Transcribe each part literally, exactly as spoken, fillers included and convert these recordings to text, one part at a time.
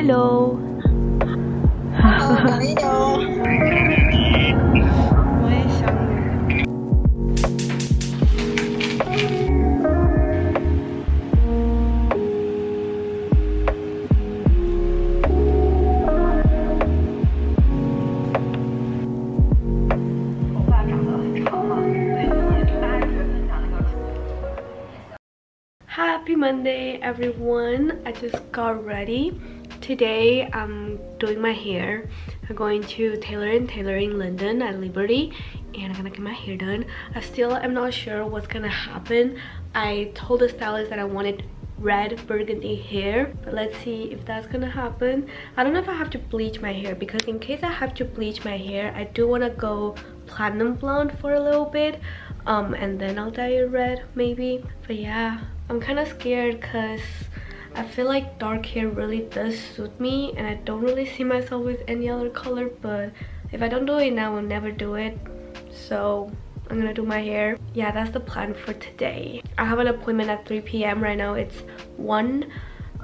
Hello. Happy Monday, everyone. I just got ready. Today I'm doing my hair. I'm going to Taylor and Taylor in London at Liberty, and I'm gonna get my hair done. I still am not sure what's gonna happen. I told the stylist that I wanted red burgundy hair, but let's see if that's gonna happen. I don't know if I have to bleach my hair, because in case I have to bleach my hair, I do want to go platinum blonde for a little bit, um and then I'll dye it red maybe. But yeah, I'm kind of scared because I feel like dark hair really does suit me, and I don't really see myself with any other color. But if I don't do it now, I'll never do it, so I'm gonna do my hair. Yeah, that's the plan for today. I have an appointment at three p m Right now it's one.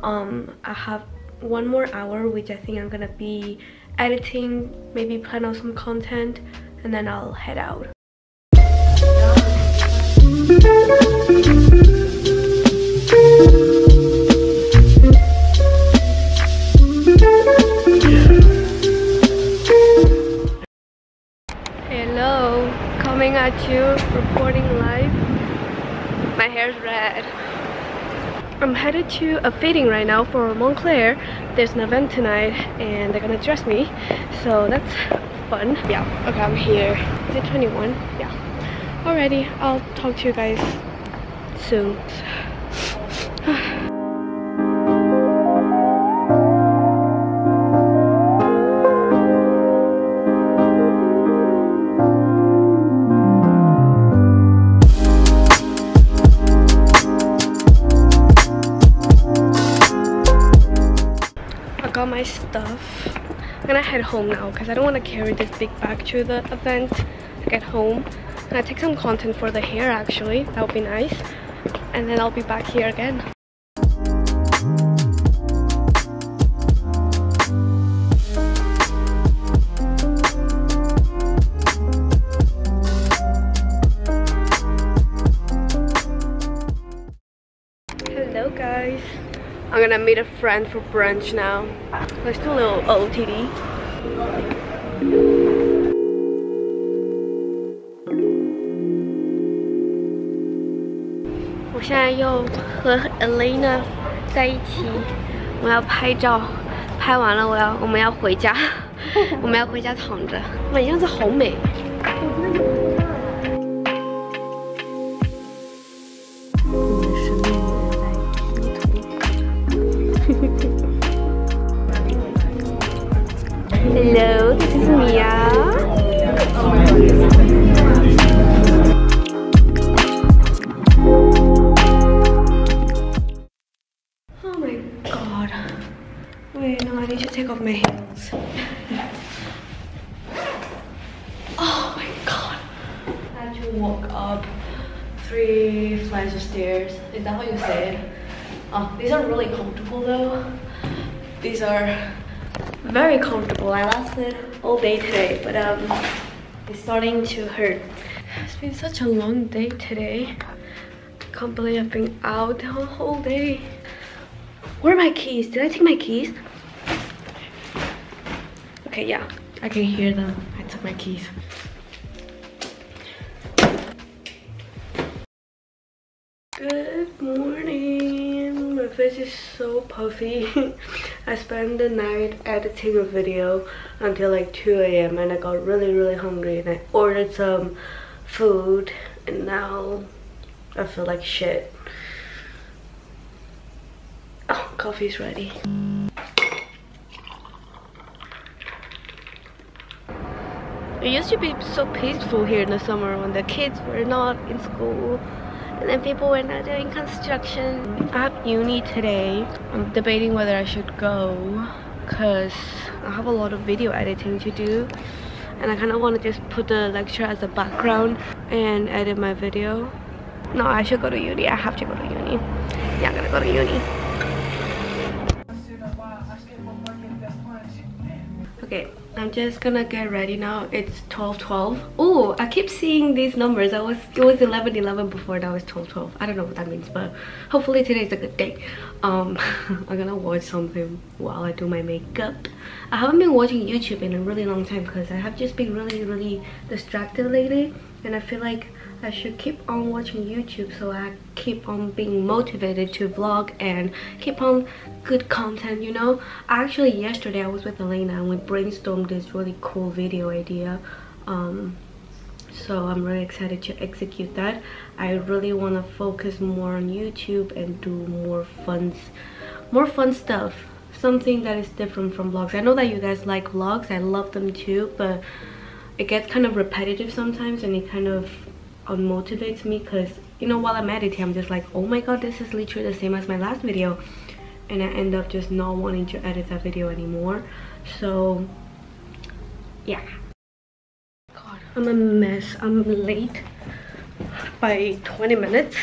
Um, I have one more hour, which I think I'm gonna be editing, maybe plan out some content, and then I'll head out. At you, reporting live. My hair's red. I'm headed to a fitting right now for Montclair. There's an event tonight and they're gonna dress me, so that's fun. Yeah, okay, I'm here. Is it twenty-one? Yeah. Alrighty, I'll talk to you guys soon. Got my stuff. I'm gonna head home now because I don't want to carry this big bag to the event. I get home and I take some content for the hair, actually. That would be nice. And then I'll be back here again. Hello guys, I'm gonna meet a friend for brunch now. Let's do a little O O T D. I'm now with Elena. I want to take pictures. After I we have to go home. We have to go home. My face is so beautiful. Hello, this is Mia. Oh my god. Wait, no, I need to take off my heels. Oh my god. I had to walk up three flights of stairs. Is that how you say it? Oh, these are really comfortable though. These are very comfortable. I lasted all day today, but um it's starting to hurt. It's been such a long day today. I can't believe I've been out the whole day. Where are my keys? Did I take my keys? Okay, yeah, I can hear them. I took my keys. Good morning. My face is so puffy. I spent the night editing a video until like two a m and I got really really hungry and I ordered some food, and now I feel like shit. Oh, coffee's ready. It used to be so peaceful here in the summer when the kids were not in school. And then people were not doing construction. I have uni today. I'm debating whether I should go because I have a lot of video editing to do, and I kind of want to just put the lecture as a background and edit my video. No, I should go to uni. I have to go to uni. Yeah, I'm gonna go to uni. Okay, I'm just gonna get ready now. It's twelve twelve. Oh, I keep seeing these numbers. I was it was eleven eleven before, now it's twelve twelve. I don't know what that means, but hopefully today's a good day. Um, I'm gonna watch something while I do my makeup. I haven't been watching YouTube in a really long time because I have just been really, really distracted lately, and I feel like I should keep on watching YouTube so I keep on being motivated to vlog and keep on good content, you know. Actually, yesterday I was with Elena and we brainstormed this really cool video idea, um so I'm really excited to execute that. I really want to focus more on YouTube and do more fun more fun stuff, something that is different from vlogs. I know that you guys like vlogs, I love them too, but it gets kind of repetitive sometimes and it kind of unmotivates me because, you know, while I'm editing I'm just like, oh my god, this is literally the same as my last video, and I end up just not wanting to edit that video anymore. So yeah, god, I'm a mess. I'm late by twenty minutes.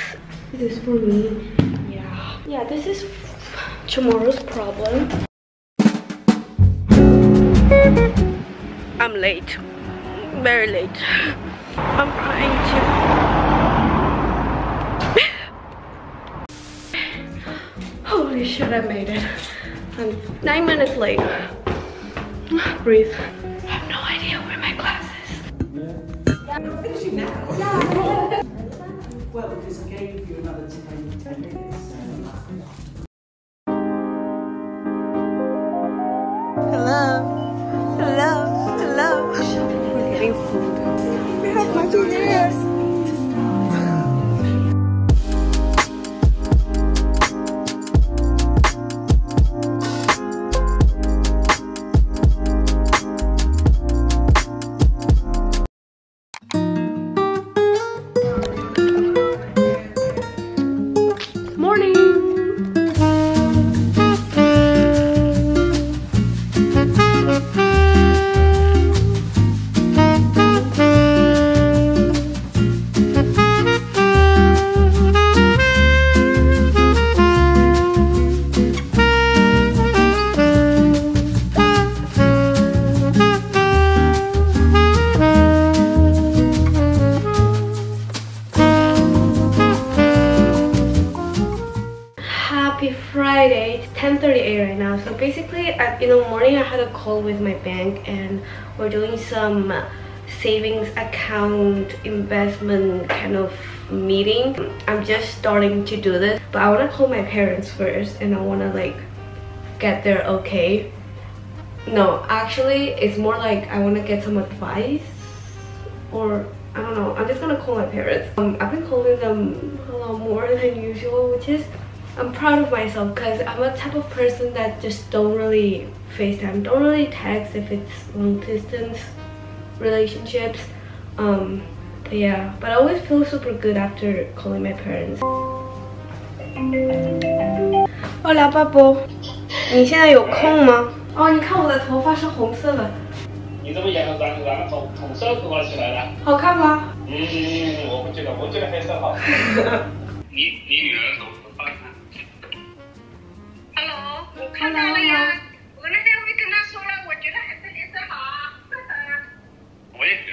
This is for me. Yeah, yeah, this is tomorrow's problem. I'm late, very late. I'm trying to holy shit, I made it. I'm nine minutes late. Breathe. I have no idea where my glass is. I'm finishing now. Yeah. Well, because I gave you another ten minutes. Hello. Hello. Hello. We're getting food. Yes. ten thirty-eight right now. So basically at, in the morning I had a call with my bank and we're doing some savings account investment kind of meeting. I'm just starting to do this, but I want to call my parents first and I want to like get their okay. No, actually it's more like I want to get some advice, or I don't know, I'm just gonna call my parents. um, I've been calling them a lot more than usual, which is, I'm proud of myself because I'm a type of person that just don't really FaceTime, don't really text if it's long distance relationships. Um, but yeah, but I always feel super good after calling my parents. Hola, papo. 你现在有空吗？哦，你看我的头发是红色的。你怎么染染染红红色头发起来了？好看吗？嗯，我不觉得，我觉得黑色好看。你你女儿怎么？ Hello， 我看到了呀。我那天会跟他说了，我觉得还是颜色好啊。我也是。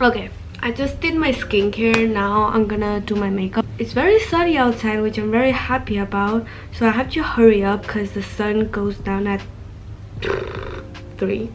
Okay, I just did my skincare. Now I'm gonna do my makeup. It's very sunny outside, which I'm very happy about. So I have to hurry up because the sun goes down at three.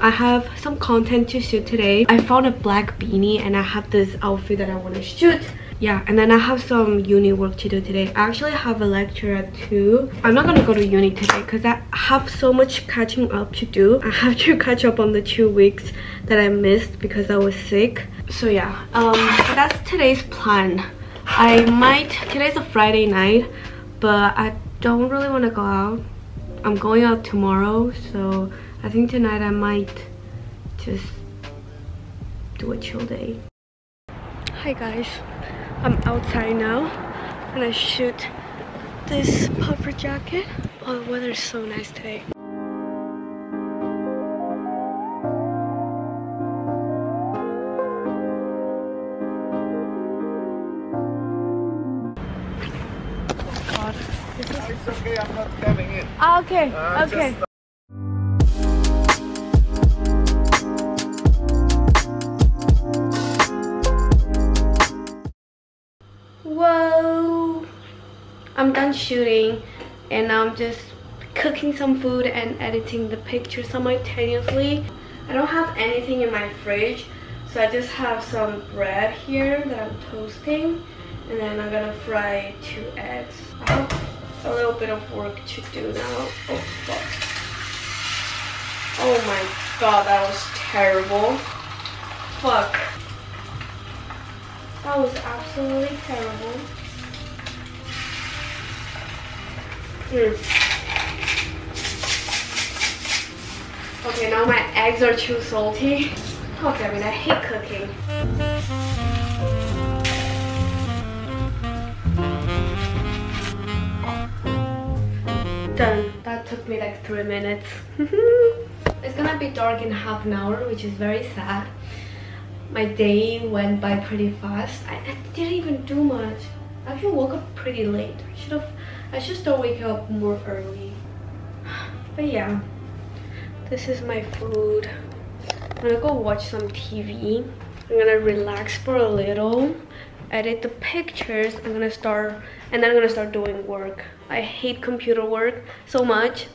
I have some content to shoot today. I found a black beanie and I have this outfit that I want to shoot. Yeah, and then I have some uni work to do today. I actually have a lecture at two. I'm not gonna go to uni today because I have so much catching up to do. I have to catch up on the two weeks that I missed because I was sick. So yeah, um, that's today's plan. I might, today's a Friday night, but I don't really want to go out. I'm going out tomorrow, so I think tonight I might just do a chill day. Hi guys, I'm outside now. I'm gonna shoot this puffer jacket. Oh, the weather is so nice today. Oh god, this is it's okay, I'm not coming in. Okay, uh, okay. Just, uh, Whoa! I'm done shooting and now I'm just cooking some food and editing the picture simultaneously. I don't have anything in my fridge, so I just have some bread here that I'm toasting, and then I'm gonna fry two eggs. I have a little bit of work to do now. Oh fuck. Oh my god, that was terrible. Fuck. That was absolutely terrible. Mm. Okay, now my eggs are too salty. Okay, I mean, I hate cooking. Done. That took me like three minutes. It's gonna be dark in half an hour, which is very sad. My day went by pretty fast. I, I didn't even do much. I actually woke up pretty late. I should have. I should start waking up more early. But yeah, this is my food. I'm gonna go watch some T V. I'm gonna relax for a little, edit the pictures. I'm gonna start, and then I'm gonna start doing work. I hate computer work so much.